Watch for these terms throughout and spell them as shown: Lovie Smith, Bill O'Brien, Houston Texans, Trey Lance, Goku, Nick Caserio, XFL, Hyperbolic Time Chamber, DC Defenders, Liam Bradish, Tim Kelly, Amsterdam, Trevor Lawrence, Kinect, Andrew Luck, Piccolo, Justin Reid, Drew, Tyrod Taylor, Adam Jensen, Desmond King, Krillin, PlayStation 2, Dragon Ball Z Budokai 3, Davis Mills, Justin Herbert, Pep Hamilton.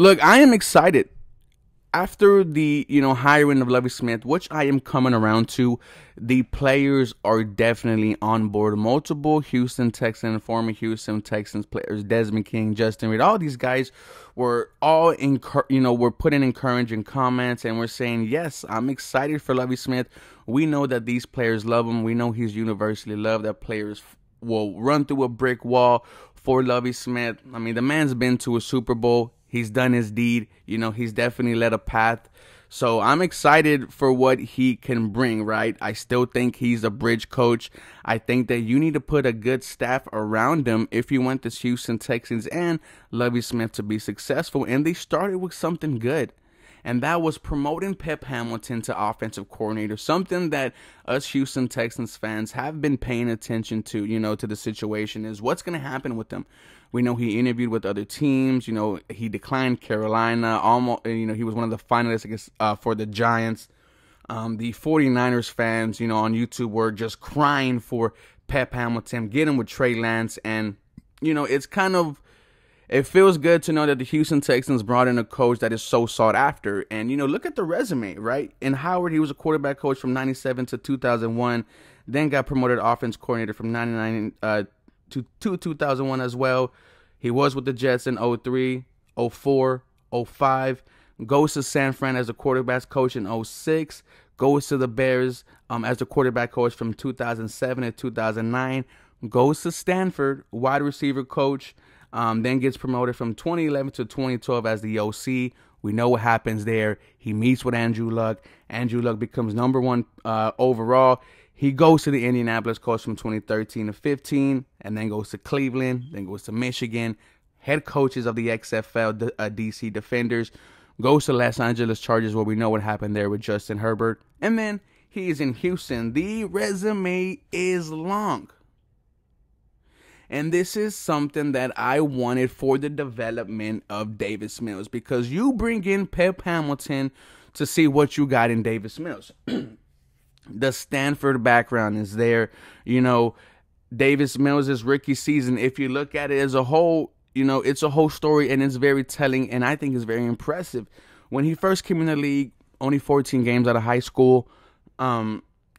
Look, I am excited. After the, hiring of Lovie Smith, which I am coming around to, the players are definitely on board. Multiple Houston Texans, former Houston Texans players, Desmond King, Justin Reid, all these guys were all, were putting encouraging comments and were saying, yes, I'm excited for Lovie Smith. We know that these players love him. We know he's universally loved, that players will run through a brick wall for Lovie Smith. I mean, the man's been to a Super Bowl. He's done his deed. He's definitely led a path. So I'm excited for what he can bring, right? I still think he's a bridge coach. I think that you need to put a good staff around him if you want this Houston Texans and Lovie Smith to be successful. And they started with something good. And that was promoting Pep Hamilton to offensive coordinator, something that us Houston Texans fans have been paying attention to, to the situation is what's going to happen with him. We know he interviewed with other teams. He declined Carolina. Almost, he was one of the finalists against, for the Giants. The 49ers fans, on YouTube were just crying for Pep Hamilton, get him with Trey Lance. And, it's kind of... It feels good to know that the Houston Texans brought in a coach that is so sought after. And, look at the resume, right? In Howard, he was a quarterback coach from 97 to 2001, then got promoted to offense coordinator from 99 to 2001 as well. He was with the Jets in 03, 04, 05, goes to San Fran as a quarterback coach in 06, goes to the Bears as a quarterback coach from 2007 to 2009, goes to Stanford, wide receiver coach, then gets promoted from 2011 to 2012 as the OC. We know what happens there. He meets with Andrew Luck. Andrew Luck becomes #1 overall. He goes to the Indianapolis Colts from 2013 to 15, and then goes to Cleveland, then goes to Michigan. Head coaches of the XFL, DC Defenders. Goes to Los Angeles Chargers, where we know what happened there with Justin Herbert. And then he is in Houston. The resume is long. And this is something that I wanted for the development of Davis Mills, because you bring in Pep Hamilton to see what you got in Davis Mills. The Stanford background is there. Davis Mills' rookie season, if you look at it as a whole, it's a whole story and it's very telling, and I think it's very impressive. When he first came in the league, only 14 games out of high school.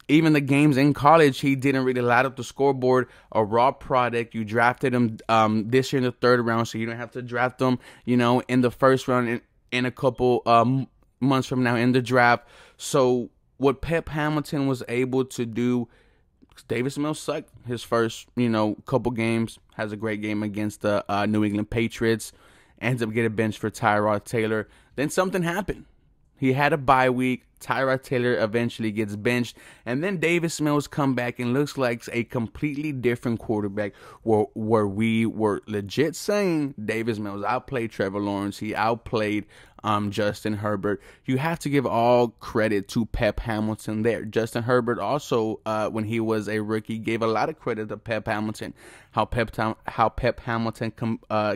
Even the games in college, he didn't really light up the scoreboard. A raw product. You drafted him this year in the third round, so you don't have to draft him, in the first round in a couple months from now in the draft. So what Pep Hamilton was able to do, Davis Mills sucked his first, couple games. Has a great game against the New England Patriots. Ends up getting benched for Tyrod Taylor. Then something happened. He had a bye week. Tyrod Taylor eventually gets benched. And then Davis Mills come back and looks like a completely different quarterback, where we were legit saying Davis Mills outplayed Trevor Lawrence. He outplayed Justin Herbert. You have to give all credit to Pep Hamilton there. Justin Herbert also, when he was a rookie, gave a lot of credit to Pep Hamilton. How Pep Hamilton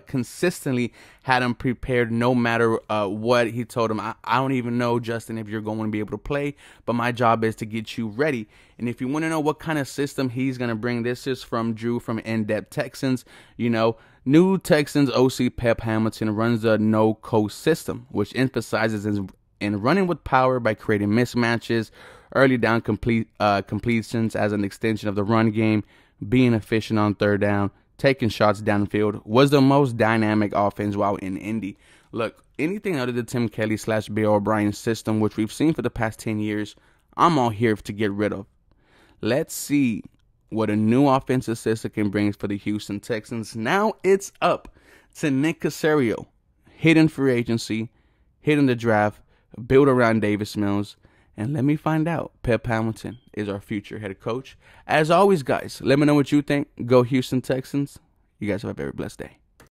consistently had him prepared no matter what he told him. I don't even know, Justin, if you're going to be able to play, but my job is to get you ready. And if you want to know what kind of system he's going to bring, this is from Drew from In-Depth Texans. New Texans OC Pep Hamilton runs the no-coach system, which emphasizes in running with power by creating mismatches, early down completions as an extension of the run game, being efficient on third down, taking shots downfield, was the most dynamic offense while in Indy. Look, anything other than Tim Kelly / Bill O'Brien system, which we've seen for the past 10 years, I'm all here to get rid of. Let's see what a new offensive system can bring for the Houston Texans. Now it's up to Nick Caserio, hitting free agency, hitting the draft, build around Davis Mills. And let me find out, Pep Hamilton is our future head coach. As always, guys, let me know what you think. Go Houston Texans. You guys have a very blessed day.